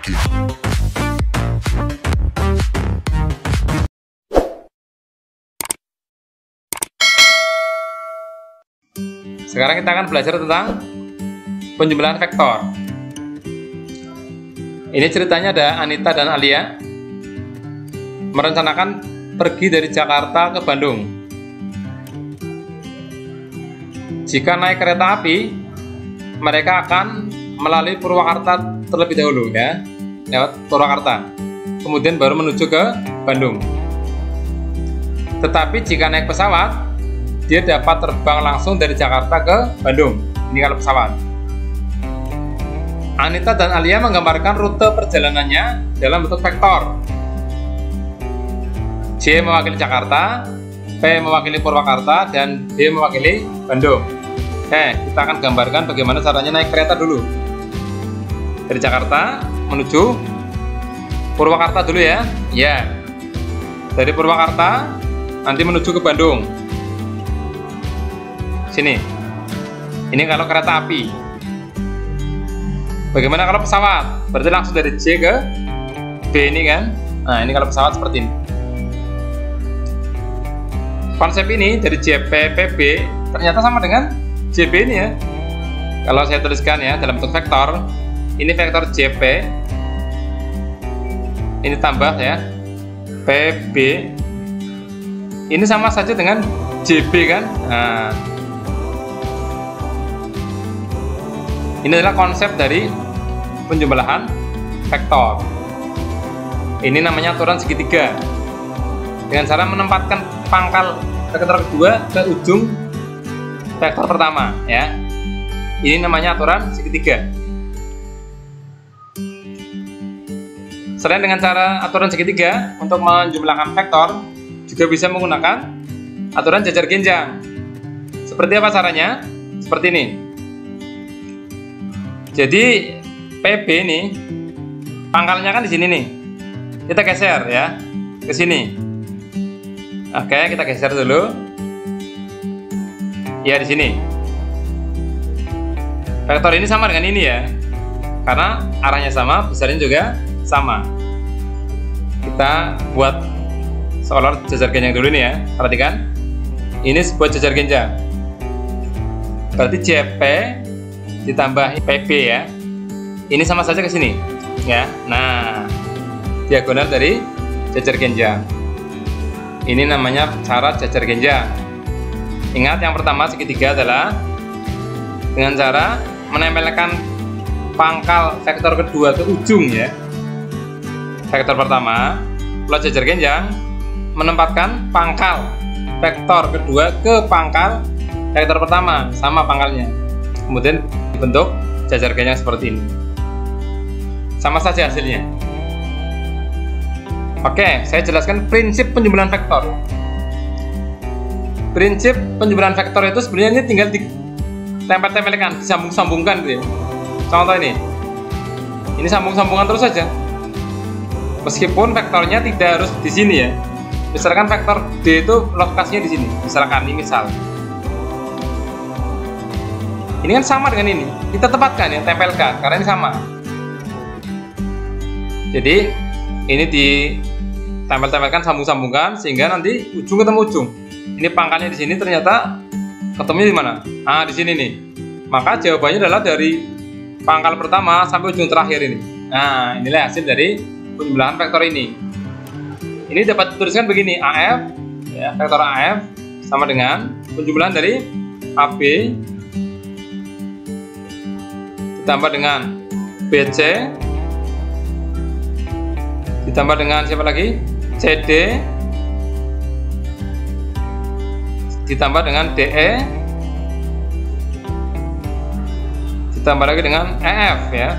Aki. Sekarang kita akan belajar tentang penjumlahan vektor. Ini ceritanya ada Anita dan Alia merencanakan pergi dari Jakarta ke Bandung. Jika naik kereta api, mereka akan melalui Purwakarta terlebih dahulu ya, lewat Purwakarta, kemudian baru menuju ke Bandung. Tetapi jika naik pesawat, dia dapat terbang langsung dari Jakarta ke Bandung. Ini kalau pesawat. Anita dan Alia menggambarkan rute perjalanannya dalam bentuk vektor. J mewakili Jakarta, P mewakili Purwakarta, dan D mewakili Bandung. Kita akan gambarkan bagaimana caranya naik kereta dulu. Dari Jakarta menuju Purwakarta dulu ya. Dari Purwakarta nanti menuju ke Bandung. Sini, ini kalau kereta api. Bagaimana kalau pesawat? Berarti langsung dari C ke B ini kan. Nah, ini kalau pesawat seperti ini. Konsep ini dari JPPB ternyata sama dengan JB ini ya. Kalau saya tuliskan ya dalam bentuk vektor, ini vektor JP, ini tambah ya PB, ini sama saja dengan JB kan. Nah, ini adalah konsep dari penjumlahan vektor. Ini namanya aturan segitiga. Dengan cara menempatkan pangkal vektor kedua ke ujung vektor pertama, ya. Ini namanya aturan segitiga. Selain dengan cara aturan segitiga untuk menjumlahkan vektor, juga bisa menggunakan aturan jajar genjang. Seperti apa caranya? Seperti ini. Jadi PB nih pangkalnya kan di sini nih. Kita geser ya ke sini. Oke, kita geser dulu. Ya di sini. Vektor ini sama dengan ini ya. Karena arahnya sama, besarnya juga sama. Kita buat seolah jajar genjang dulu nih ya. Perhatikan. Ini sebuah jajar genjang. Berarti JP ditambah PB ya, ini sama saja ke sini ya. Nah, diagonal dari jajar genjang, ini namanya cara jajar genjang. Ingat, yang pertama segitiga adalah dengan cara menempelkan pangkal vektor kedua ke ujung ya vektor pertama. Kalau jajar genjang, menempatkan pangkal vektor kedua ke pangkal vektor pertama, sama pangkalnya, kemudian bentuk jajar genjang seperti ini. Sama saja hasilnya. Oke, saya jelaskan prinsip penjumlahan vektor. Prinsip penjumlahan vektor itu sebenarnya tinggal ditempel-tempelkan, disambung-sambungkan gitu ya. Contoh ini sambung-sambungan terus saja. Meskipun vektornya tidak harus di sini ya. Misalkan vektor D itu lokasinya di sini. Misalkan ini ini kan sama dengan ini, kita tempatkan ya, tempelkan, karena ini sama. Jadi ini ditempel-tempelkan, sambung-sambungkan, sehingga nanti ujung ketemu ujung. Ini pangkalnya di sini, ternyata ketemunya di mana? Ah, di sini nih. Maka jawabannya adalah dari pangkal pertama sampai ujung terakhir ini. Nah, inilah hasil dari penjumlahan vektor ini. Ini dapat dituliskan begini, AF, ya, vektor AF sama dengan penjumlahan dari AB ditambah dengan BC ditambah dengan siapa lagi? CD ditambah dengan DE ditambah lagi dengan EF ya.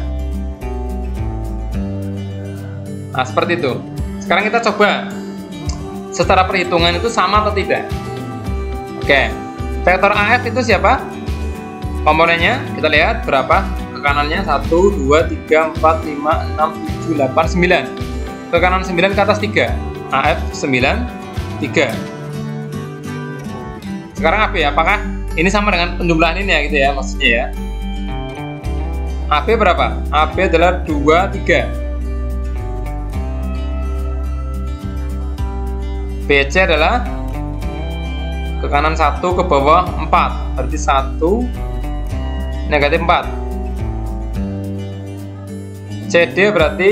Nah, seperti itu. Sekarang kita coba secara perhitungan itu sama atau tidak. Oke, vektor AF itu siapa? Komponennya kita lihat berapa? Ke kanannya 1, 2, 3, 4, 5, 6, 7, 8, 9. Ke kanan 9, ke atas 3. AF 9, 3. Sekarang AB, apakah ini sama dengan penjumlahan ini ya gitu ya maksudnya ya. AB berapa? AB adalah 2, 3. BC adalah ke kanan 1 ke bawah 4, berarti 1 negatif 4. CD berarti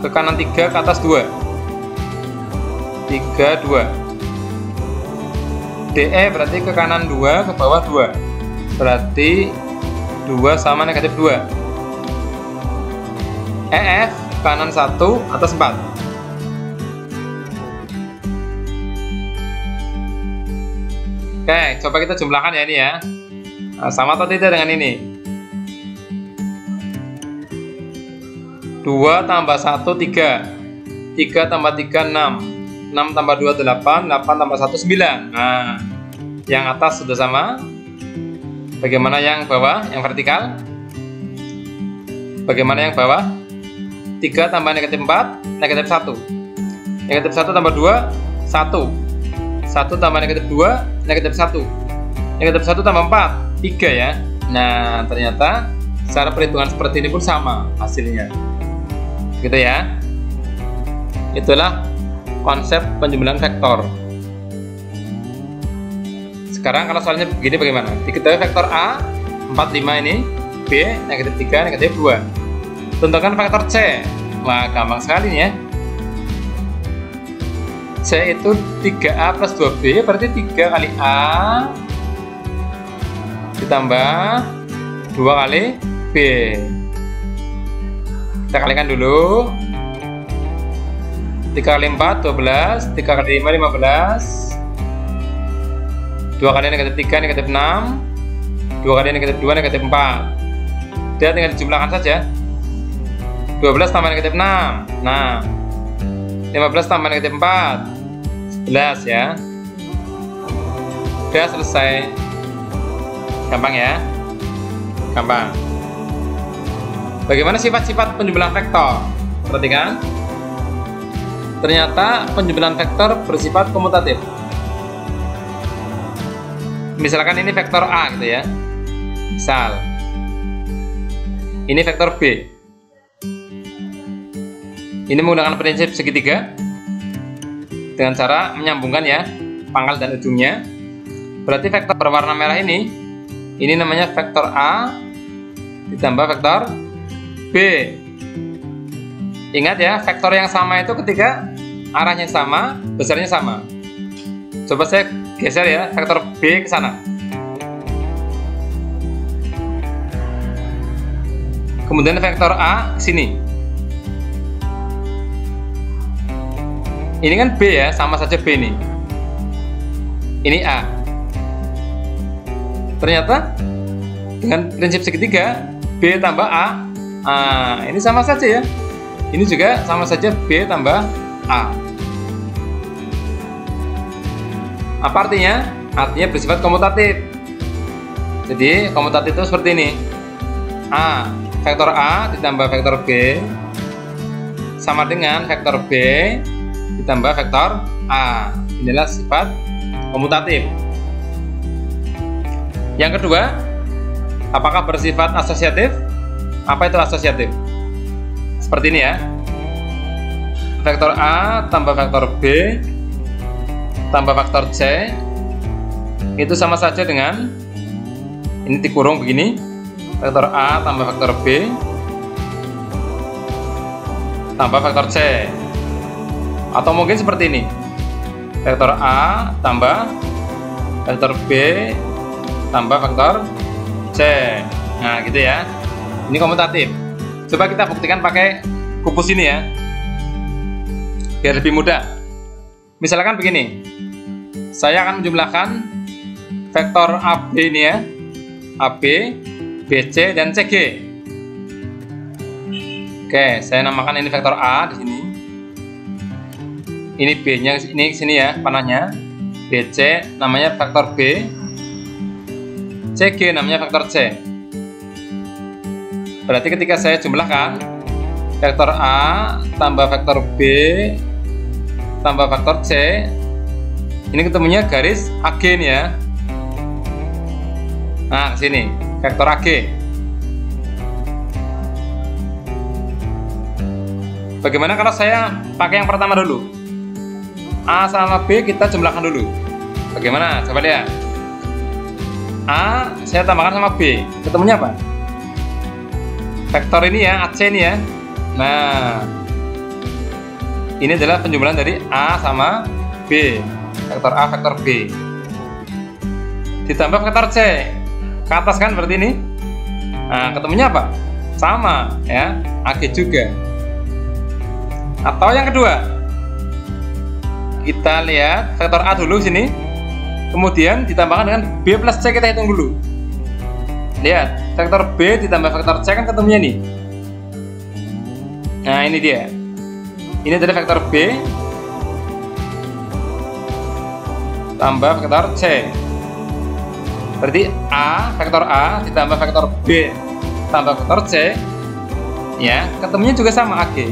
ke kanan 3 ke atas 2, 3 2. DE berarti ke kanan 2 ke bawah 2, berarti 2 sama negatif 2. EF kanan 1 atas 4. Oke, coba kita jumlahkan ya ini ya. Nah, sama atau tidak dengan ini? 2 tambah 1 3. 3 tambah 3 6. 6 tambah 2 8. 8 tambah 1 9. Nah, yang atas sudah sama. Bagaimana yang bawah? Yang vertikal? Bagaimana yang bawah? 3 tambah negatif 4, negatif 1. Negatif 1 tambah 2, 1. 1 tambah negatif 2, negatif 1. Negatif 1 tambah 4, 3 ya. Nah, ternyata secara perhitungan seperti ini pun sama hasilnya. Gitu ya. Itulah konsep penjumlahan vektor. Sekarang kalau soalnya begini bagaimana? Diketahui vektor A, 4, 5 ini, B, negatif 3, negatif 2. Tentukan vektor C. Wah, gampang sekali nih ya. C itu 3A plus 2B, berarti 3 kali A ditambah 2 kali B. Kita kalikan dulu. 3 kali 4, 12. 3 kali 5, 15. 2 kali negatif 3, negatif 6. 2 kali negatif 2, negatif 4. Dan tinggal dijumlahkan saja. 12 tambah negatif 6, 6. 15 tambah negatif 4, 11 ya. Udah selesai. Gampang ya. Gampang. Bagaimana sifat-sifat penjumlahan vektor? Perhatikan. Ternyata penjumlahan vektor bersifat komutatif. Misalkan ini vektor A gitu ya. Misal. Ini vektor B. Ini menggunakan prinsip segitiga dengan cara menyambungkan ya pangkal dan ujungnya. Berarti vektor berwarna merah ini namanya vektor A ditambah vektor B. Ingat ya, vektor yang sama itu ketika arahnya sama, besarnya sama. Coba saya geser ya vektor B ke sana. Kemudian vektor A ke sini. Ini kan B ya, sama saja B nih. Ini A. Ternyata dengan prinsip segitiga B tambah A, ini sama saja ya. Ini juga sama saja B tambah A. Apa artinya? Artinya bersifat komutatif. Jadi komutatif itu seperti ini. A, vektor A ditambah vektor B sama dengan vektor B ditambah vektor A. Inilah sifat komutatif. Yang kedua, apakah bersifat asosiatif? Apa itu asosiatif? Seperti ini ya. Vektor A tambah vektor B tambah vektor C itu sama saja dengan ini dikurung begini. Vektor A tambah vektor B tambah vektor C. Atau mungkin seperti ini, vektor A tambah vektor B tambah vektor C. Nah gitu ya, ini komutatif. Coba kita buktikan pakai kubus ini ya, biar lebih mudah. Misalkan begini, saya akan menjumlahkan vektor AB ini ya, AB, BC, dan CG. Oke, saya namakan ini vektor A di sini. Ini B-nya, ini sini ya, panahnya. BC namanya vektor B. CG namanya vektor C. Berarti ketika saya jumlahkan vektor A tambah vektor B tambah vektor C, ini ketemunya garis AG nih ya. Nah, sini vektor AG. Bagaimana kalau saya pakai yang pertama dulu? A sama B kita jumlahkan dulu. Bagaimana? Coba lihat. A saya tambahkan sama B, ketemunya apa? Vektor ini ya, AC ini ya. Nah, ini adalah penjumlahan dari A sama B, vektor A, vektor B. Ditambah vektor C ke atas kan, berarti ini. Nah, ketemunya apa? Sama ya, AG juga. Atau yang kedua, kita lihat vektor A dulu sini, kemudian ditambahkan dengan B plus C, kita hitung dulu. Lihat, vektor B ditambah vektor C kan ketemunya ini. Nah, ini dia. Ini adalah vektor B tambah vektor C. Berarti A, vektor A ditambah vektor B tambah vektor C, ya, ketemunya juga sama AG.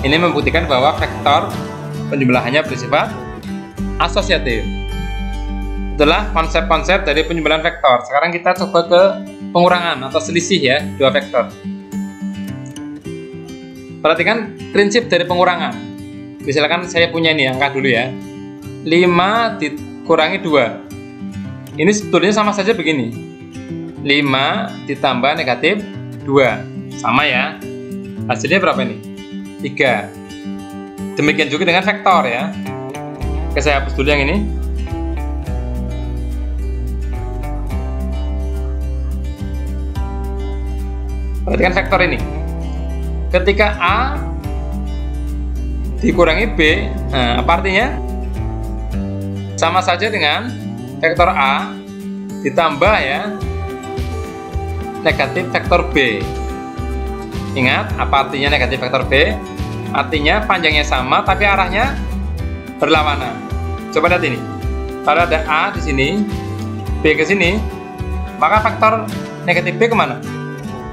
Ini membuktikan bahwa vektor penjumlahannya bersifat asosiatif. Itulah konsep-konsep dari penjumlahan vektor. Sekarang kita coba ke pengurangan atau selisih ya, dua vektor. Perhatikan prinsip dari pengurangan. Misalkan saya punya ini angka dulu ya, 5 dikurangi 2. Ini sebetulnya sama saja begini, 5 ditambah negatif 2. Sama ya. Hasilnya berapa ini? 3. Demikian juga dengan vektor ya. Oke, saya hapus dulu yang ini. Perhatikan vektor ini. Ketika A dikurangi B, nah, apa artinya? Sama saja dengan vektor A ditambah ya negatif vektor B. Ingat, apa artinya negatif vektor B? Artinya panjangnya sama tapi arahnya berlawanan. Coba lihat ini. Kalau ada A di sini, B ke sini, maka vektor negatif B kemana?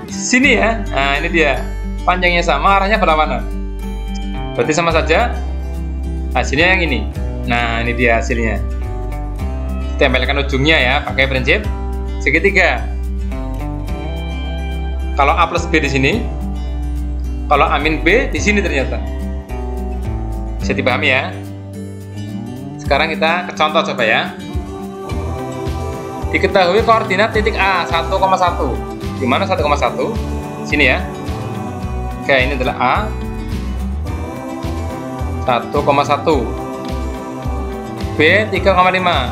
Sini ya. Nah, ini dia. Panjangnya sama, arahnya berlawanan. Berarti sama saja hasilnya yang ini. Nah, ini dia hasilnya. Tempelkan ujungnya ya, pakai prinsip segitiga. Kalau A plus B di sini, kalau A min B di sini ternyata. Bisa dipahami ya? Sekarang kita ke contoh coba ya. Diketahui koordinat titik A 1,1. Di mana 1,1? Sini ya. Oke, ini adalah A 1,1, B 3,5,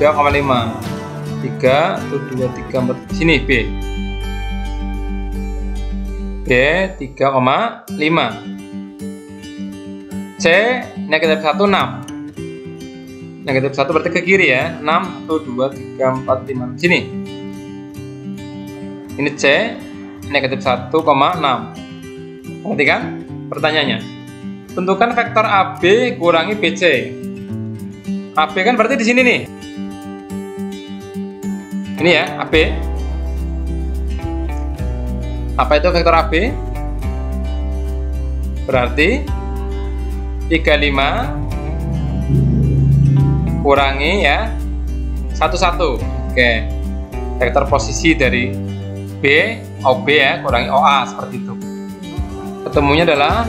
3,5 3, 2, 3, 4, sini B, B 3,5, C negatif 1, 6, negatif 1 berarti ke kiri ya, 6, 1, 2, 3, 4, 5, sini ini C negatif 1,6. Perhatikan pertanyaannya. Tentukan vektor AB kurangi BC. AB kan berarti di sini nih. Ini ya, AB. Apa itu vektor AB? Berarti 35 kurangi ya 11. Oke. Vektor posisi dari B, OB ya, kurangi OA seperti itu. Ketemunya adalah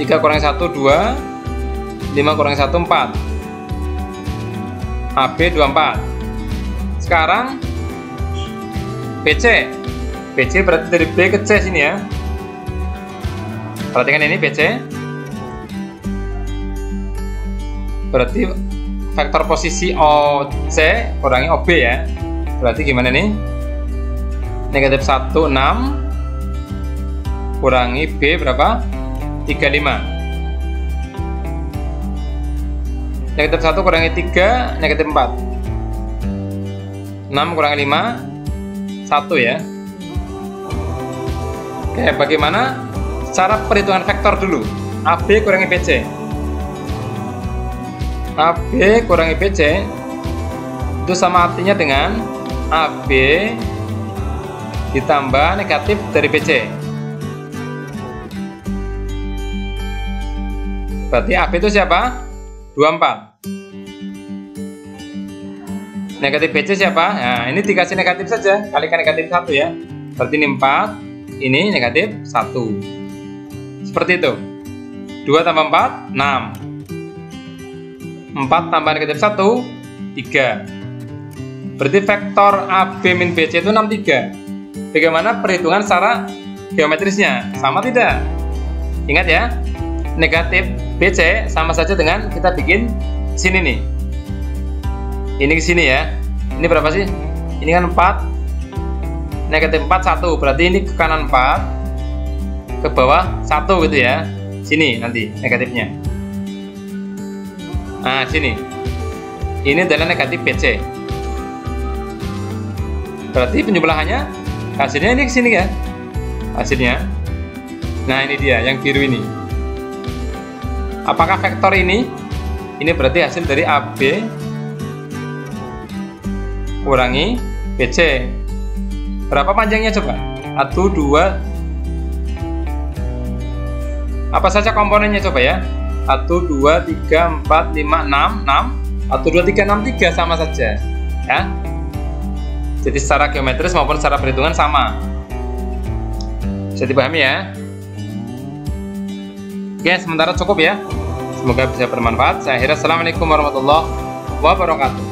3 kurang 1, 2, 5 kurang 1, 4, AB 24. Sekarang BC. BC berarti dari B ke C sini ya. Perhatikan ini BC. Berarti vektor posisi OC kurangi OB ya. Berarti gimana nih? Negatif 1, 6 kurangi B berapa? 35. Negatif 1 kurangi 3, negatif 4. 6 kurangi 5, 1 ya. Oke, bagaimana cara perhitungan vektor dulu? AB kurangi BC. AB kurangi BC itu sama artinya dengan AB ditambah negatif dari BC. Berarti AB itu siapa? 24. Negatif BC siapa? Nah, ini dikasih negatif saja, kalikan negatif 1 ya. Berarti ini 4, ini negatif 1. Seperti itu. 2 tambah 4, 6. 4 tambah negatif 1, 3. Berarti vektor AB min BC itu 63. Bagaimana perhitungan secara geometrisnya? Sama tidak? Ingat ya, negatif BC sama saja dengan kita bikin sini nih. Ini ke sini ya. Ini berapa sih? Ini kan 4. Negatif 4, 1. Berarti ini ke kanan 4. Ke bawah 1 gitu ya. Sini nanti negatifnya. Nah, sini. Ini adalah negatif BC. Berarti penjumlahannya hasilnya ini ke sini ya. Hasilnya. Nah, ini dia yang biru ini. Apakah vektor ini berarti hasil dari AB kurangi BC. Berapa panjangnya coba? 1, 2. Apa saja komponennya coba ya? 1, 2, 3, 4, 5, 6. 1, 2, 3, 6, 3 sama saja ya. Jadi secara geometris maupun secara perhitungan sama. Bisa dipahami ya. Oke, sementara cukup ya. Semoga bisa bermanfaat. Saya akhiri. Assalamualaikum warahmatullahi wabarakatuh.